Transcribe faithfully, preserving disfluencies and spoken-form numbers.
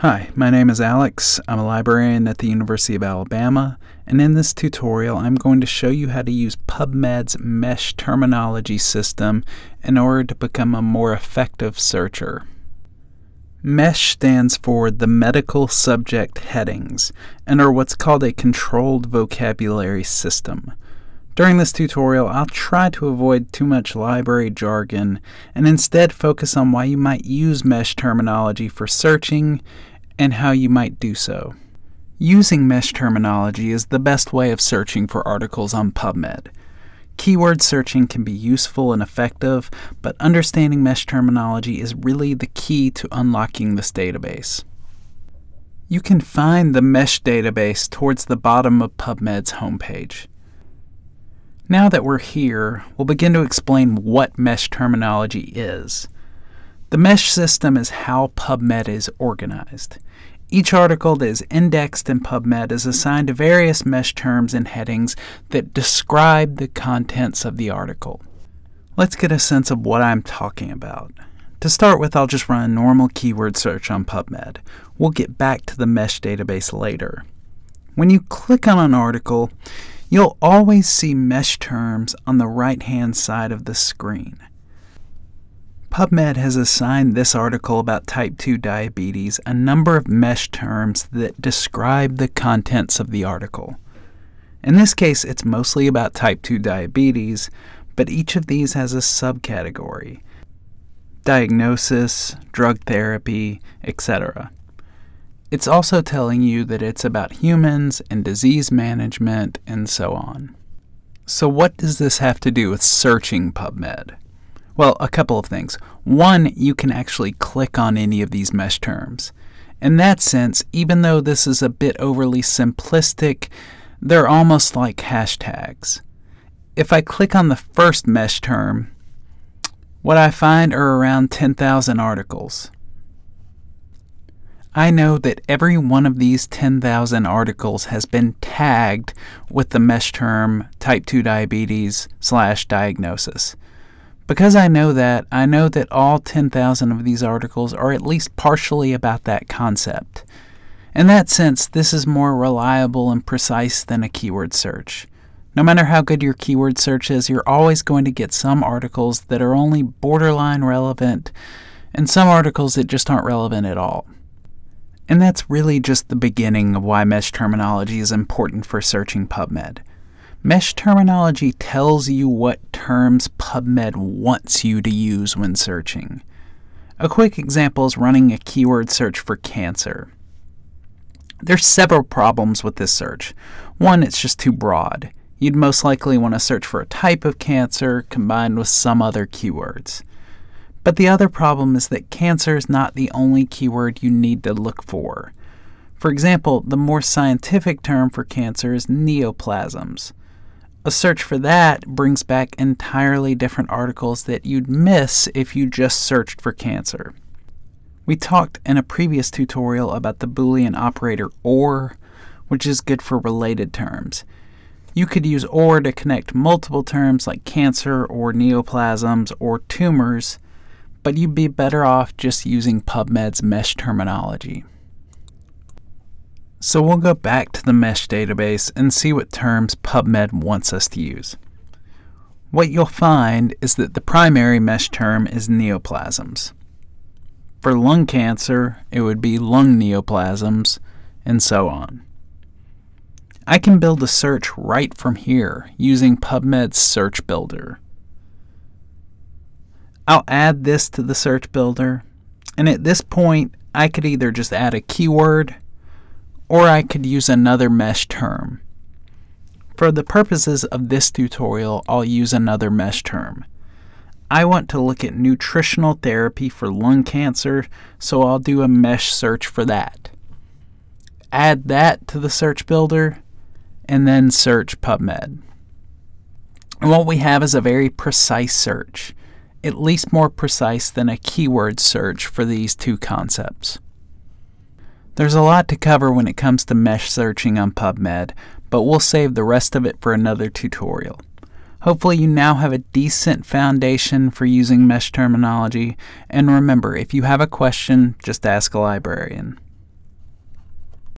Hi, my name is Alex. I'm a librarian at the University of Alabama, and in this tutorial I'm going to show you how to use PubMed's MeSH terminology system in order to become a more effective searcher. MeSH stands for the medical subject headings and are what's called a controlled vocabulary system. During this tutorial, I'll try to avoid too much library jargon and instead focus on why you might use MeSH terminology for searching and how you might do so. Using MeSH terminology is the best way of searching for articles on PubMed. Keyword searching can be useful and effective, but understanding MeSH terminology is really the key to unlocking this database. You can find the MeSH database towards the bottom of PubMed's homepage. Now that we're here, we'll begin to explain what MeSH terminology is. The MeSH system is how PubMed is organized. Each article that is indexed in PubMed is assigned various MeSH terms and headings that describe the contents of the article. Let's get a sense of what I'm talking about. To start with, I'll just run a normal keyword search on PubMed. We'll get back to the MeSH database later. When you click on an article, you'll always see MeSH terms on the right-hand side of the screen. PubMed has assigned this article about type two diabetes a number of MeSH terms that describe the contents of the article. In this case, it's mostly about type two diabetes, but each of these has a subcategory: diagnosis, drug therapy, et cetera. It's also telling you that it's about humans and disease management and so on. So what does this have to do with searching PubMed? Well, a couple of things. One, you can actually click on any of these MeSH terms. In that sense, even though this is a bit overly simplistic, they're almost like hashtags. If I click on the first MeSH term, what I find are around ten thousand articles. I know that every one of these ten thousand articles has been tagged with the MeSH term type two diabetes slash diagnosis. Because I know that, I know that all ten thousand of these articles are at least partially about that concept. In that sense, this is more reliable and precise than a keyword search. No matter how good your keyword search is, you're always going to get some articles that are only borderline relevant and some articles that just aren't relevant at all. And that's really just the beginning of why MeSH terminology is important for searching PubMed. MeSH terminology tells you what terms PubMed wants you to use when searching. A quick example is running a keyword search for cancer. There's several problems with this search. One, it's just too broad. You'd most likely want to search for a type of cancer combined with some other keywords. But the other problem is that cancer is not the only keyword you need to look for. For example, the more scientific term for cancer is neoplasms. A search for that brings back entirely different articles that you'd miss if you just searched for cancer. We talked in a previous tutorial about the Boolean operator OR, which is good for related terms. You could use OR to connect multiple terms like cancer or neoplasms or tumors, but you'd be better off just using PubMed's MeSH terminology. So we'll go back to the MeSH database and see what terms PubMed wants us to use. What you'll find is that the primary MeSH term is neoplasms. For lung cancer, it would be lung neoplasms, and so on. I can build a search right from here using PubMed's search builder. I'll add this to the search builder, and at this point I could either just add a keyword or I could use another MeSH term. For the purposes of this tutorial, I'll use another MeSH term. I want to look at nutritional therapy for lung cancer, so I'll do a MeSH search for that. Add that to the search builder and then search PubMed. And what we have is a very precise search, at least more precise than a keyword search for these two concepts. There's a lot to cover when it comes to MeSH searching on PubMed, but we'll save the rest of it for another tutorial. Hopefully you now have a decent foundation for using MeSH terminology, and remember, if you have a question, just ask a librarian.